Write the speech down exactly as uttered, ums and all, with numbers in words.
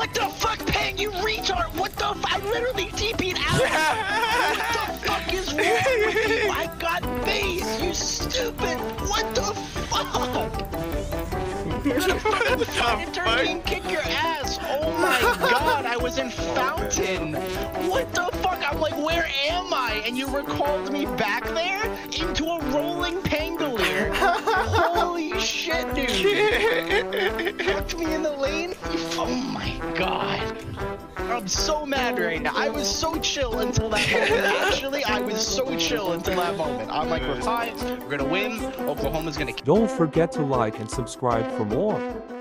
What the fuck, Peg? You retard! What the f- I literally T P'd out! What the fuck is wrong with you? I got base, you stupid! What the fuck? You're the fucking with Fountain kick your ass! Oh my god, I was in Fountain! What the fuck? I'm like, where am I? And you recalled me back there? Into a rolling pangolier? Holy shit, dude! Put me in the lane? Oh my god. I'm so mad right now. I was so chill until that moment. Actually, I was so chill until that moment. I'm like, we're fine. We're gonna win. Oklahoma's gonna... Don't forget to like and subscribe for more.